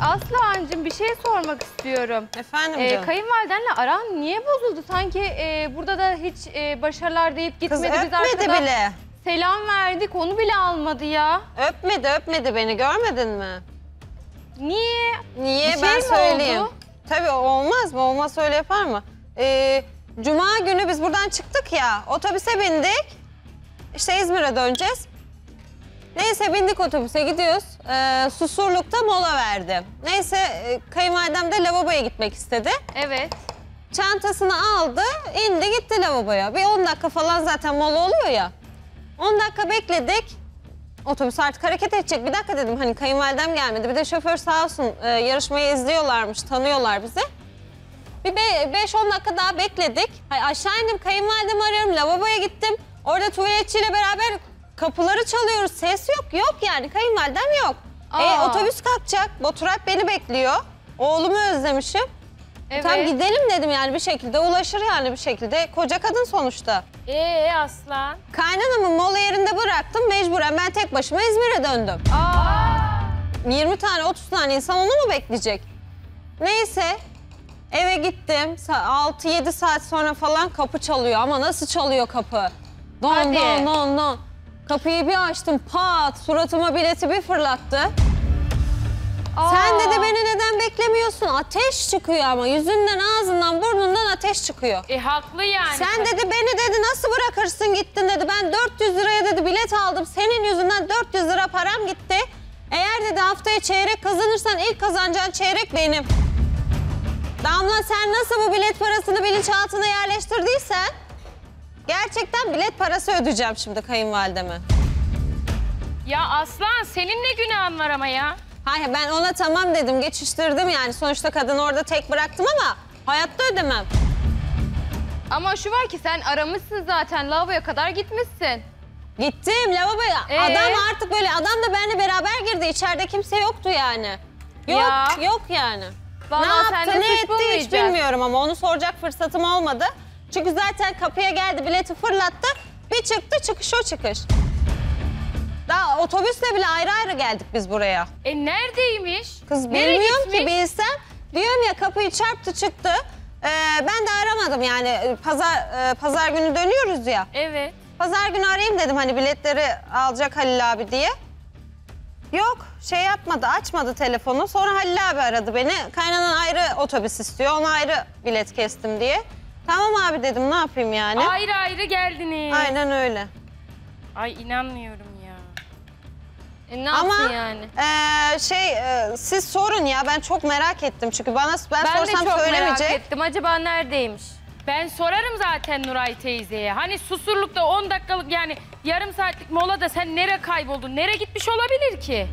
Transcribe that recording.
Aslıhan'cığım bir şey sormak istiyorum. Efendim canım. Kayınvalidenle aran niye bozuldu? Sanki burada da hiç başarılar deyip gitmedi. Kız öpmedi bile. Selam verdik, onu bile almadı ya. Öpmedi beni, görmedin mi? Niye? Niye ben söyleyeyim. Oldu? Tabii olmaz mı? Olmaz öyle yapar mı? Cuma günü biz buradan çıktık ya, otobüse bindik. İşte İzmir'e döneceğiz. Neyse bindik otobüse gidiyoruz. Susurluk'ta mola verdi. Neyse kayınvalidem de lavaboya gitmek istedi. Evet. Çantasını aldı, indi gitti lavaboya. Bir 10 dakika falan zaten mola oluyor ya. 10 dakika bekledik. Otobüs artık hareket edecek. Bir dakika dedim, hani kayınvalidem gelmedi. Bir de şoför sağ olsun yarışmayı izliyorlarmış, tanıyorlar bizi. Bir 5-10 dakika daha bekledik. Hayır, aşağı indim, kayınvalidemi arıyorum, lavaboya gittim. Orada tuvaletçiyle beraber kapıları çalıyoruz. Ses yok, yani kayınvalidem yok. Otobüs kalkacak, Baturat beni bekliyor. Oğlumu özlemişim. Evet. Tam gidelim dedim, yani bir şekilde ulaşır yani bir şekilde. Koca kadın sonuçta. Aslan? Kaynanamı mola yerinde bıraktım, mecburen ben tek başıma İzmir'e döndüm. 20 tane 30 tane insan onu mu bekleyecek? Neyse eve gittim, 6-7 saat sonra falan kapı çalıyor, ama nasıl çalıyor kapı? Don don don. Kapıyı bir açtım, pat suratıma bileti bir fırlattı. Sen dedi beni neden beklemiyorsun? Ateş çıkıyor ama yüzünden, ağzından, burnundan ateş çıkıyor. Haklı yani. Sen dedi beni dedi nasıl bırakırsın gittin dedi. Ben 400 liraya dedi bilet aldım. Senin yüzünden 400 lira param gitti. Eğer dedi haftaya çeyrek kazanırsan ilk kazanacağın çeyrek benim. Damla sen nasıl bu bilet parasını bilinçaltına yerleştirdiysen gerçekten bilet parası ödeyeceğim şimdi kayınvalideme. Ya Aslan senin ne günahın var ama ya. Hayır, ben ona tamam dedim, geçiştirdim yani. Sonuçta kadını orada tek bıraktım ama hayatta ödemem. Ama şu var ki sen aramışsın zaten, lavaboya kadar gitmişsin. Gittim lavaboya. Adam artık böyle, adam da benimle beraber girdi. İçeride kimse yoktu yani. Yok yani. Vallahi ne yaptı, ne etti hiç bilmiyorum ama onu soracak fırsatım olmadı. Çünkü zaten kapıya geldi, bileti fırlattı. Bir çıktı, çıkış o çıkış. Daha otobüsle bile ayrı ayrı geldik biz buraya. Neredeymiş? Kız bilmiyorum ki, bilsem. Diyorum ya, kapıyı çarptı çıktı. Ben de aramadım yani, pazar günü dönüyoruz ya. Evet. Pazar günü arayayım dedim, hani biletleri alacak Halil abi diye. Yok, şey yapmadı, açmadı telefonu. Sonra Halil abi aradı beni. Kaynanan ayrı otobüs istiyor, ona ayrı bilet kestim diye. Tamam abi dedim, ne yapayım yani. Ayrı ayrı geldiniz. Aynen öyle. Ay inanmıyorum. Ama yani? Siz sorun ya, ben çok merak ettim çünkü bana ben sorsam çok söylemeyecek. Merak ettim, acaba neredeymiş? Ben sorarım zaten Nuray teyzeye. Hani Susurluk'ta 10 dakikalık yani yarım saatlik molada sen nereye kayboldun? Nereye gitmiş olabilir ki?